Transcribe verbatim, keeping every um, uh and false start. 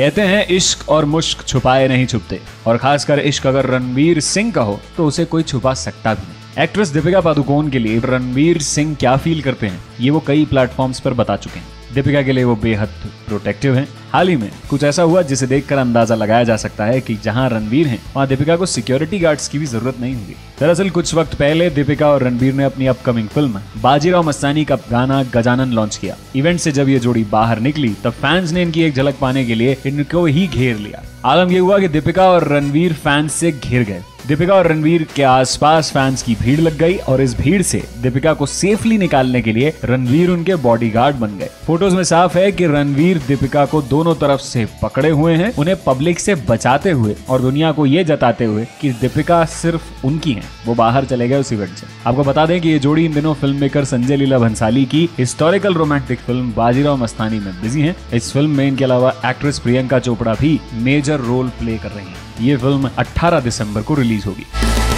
कहते हैं इश्क और मुश्क छुपाए नहीं छुपते, और खासकर इश्क अगर रणवीर सिंह का हो तो उसे कोई छुपा सकता भी नहीं। एक्ट्रेस दीपिका पादुकोण के लिए रणवीर सिंह क्या फील करते हैं ये वो कई प्लेटफॉर्म्स पर बता चुके हैं। दीपिका के लिए वो बेहद प्रोटेक्टिव हैं। हाल ही में कुछ ऐसा हुआ जिसे देखकर अंदाजा लगाया जा सकता है कि जहां रणवीर हैं वहां दीपिका को सिक्योरिटी गार्ड्स की भी जरूरत नहीं होगी। दरअसल कुछ वक्त पहले दीपिका और रणवीर ने अपनी अपकमिंग फिल्म बाजीराव मस्तानी का गाना गजानन लॉन्च किया। इवेंट से जब ये जोड़ी बाहर निकली तब फैंस ने इनकी एक झलक पाने के लिए इनको ही घेर लिया। आलम ये हुआ कि दीपिका और रणवीर फैंस से घिर गए। दीपिका और रणवीर के आसपास फैंस की भीड़ लग गई और इस भीड़ से दीपिका को सेफली निकालने के लिए रणवीर उनके बॉडीगार्ड बन गए। फोटोज में साफ है कि रणवीर दीपिका को दोनों तरफ से पकड़े हुए हैं, उन्हें पब्लिक से बचाते हुए और दुनिया को ये जताते हुए कि दीपिका सिर्फ उनकी हैं। वो बाहर चले गए उस इवेंट से। आपको बता दें कि ये जोड़ी इन दिनों फिल्म मेकर संजय लीला भंसाली की historical romantic film Bajirao Mastani में बिजी है। इस फिल्म में इनके अलावा एक्ट्रेस प्रियंका चोपड़ा भी मेजर रोल प्ले कर रही है। ये फिल्म अठारह दिसंबर को रिलीज होगी।